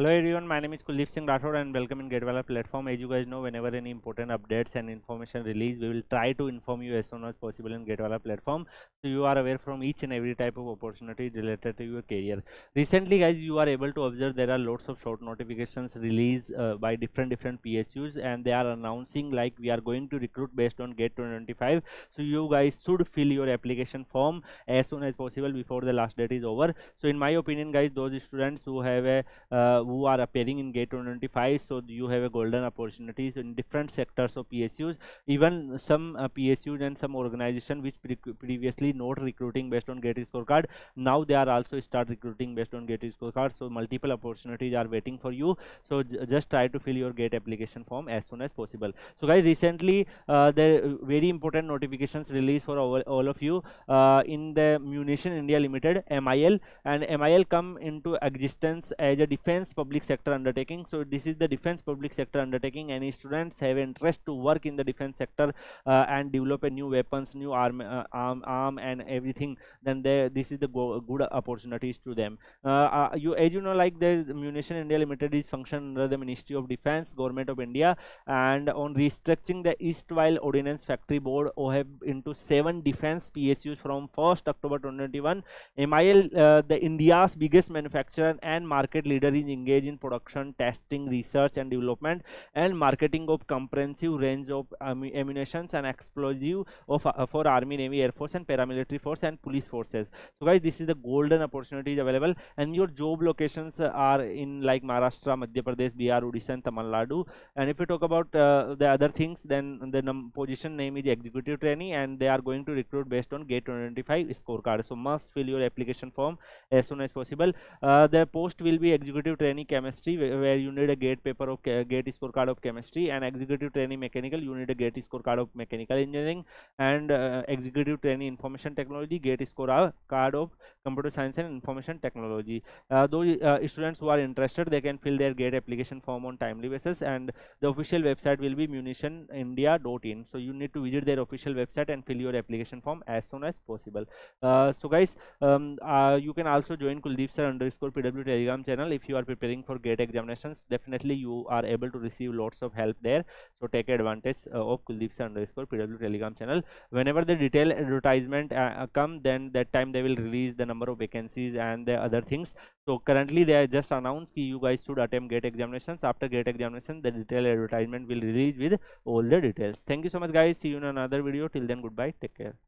Hello everyone, my name is Kuldeep Singh Rathore and welcome in GATE Wallah platform. As you guys know, whenever any important updates and information release, we will try to inform you as soon as possible in GATE Wallah platform, so you are aware from each and every type of opportunity related to your career. Recently guys, you are able to observe there are lots of short notifications released by different PSUs, and they are announcing like we are going to recruit based on GATE 2025. So you guys should fill your application form as soon as possible before the last date is over. So in my opinion guys, those students who have a who are appearing in GATE 2025, so you have a golden opportunities in different sectors of PSUs. Even some PSUs and some organization which previously not recruiting based on GATE scorecard, now they are also start recruiting based on GATE scorecard. So multiple opportunities are waiting for you, so just try to fill your GATE application form as soon as possible. So guys, recently the very important notifications released for all of you in the Munitions India Limited, MIL, and MIL come into existence as a defense public sector undertaking. So this is the defense public sector undertaking. Any students have interest to work in the defense sector and develop a new weapons, new arm and everything, then this is the good opportunities to them. As you know, like the Munitions India Limited is functioned under the Ministry of Defence, Government of India, and on restructuring the erstwhile Ordnance Factory Board OHEB into 7 defense PSUs from 1st October 2021. MIL, the India's biggest manufacturer and market leader, is engaged in production, testing, research and development and marketing of comprehensive range of ammunitions and explosives for Army, Navy, Air Force and paramilitary force and police forces. So guys, this is the golden opportunities available, and your job locations are in like Maharashtra, Madhya Pradesh, Bihar, Odisha and Tamil Nadu. And if you talk about the other things, then the position name is executive trainee, and they are going to recruit based on GATE 2025 scorecard. So must fill your application form as soon as possible. The post will be executive trainee chemistry, where you need a GATE paper of GATE scorecard of chemistry, and executive trainee mechanical, you need a GATE scorecard of mechanical engineering, and executive trainee information technology, GATE scorecard of computer science and information technology. Those students who are interested, they can fill their GATE application form on timely basis, and the official website will be munitionindia.in. so you need to visit their official website and fill your application form as soon as possible. So guys, you can also join Kuldeep sir underscore PW Telegram channel. If you are preparing for GATE examinations, definitely you are able to receive lots of help there. So take advantage of Kuldeep sir underscore PW Telegram channel. Whenever the detailed advertisement come, then that time they will release the number of vacancies and the other things. So currently they are just announced that you guys should attempt GATE examinations. After GATE examination, the detailed advertisement will release with all the details. Thank you so much guys, see you in another video. Till then, goodbye, take care.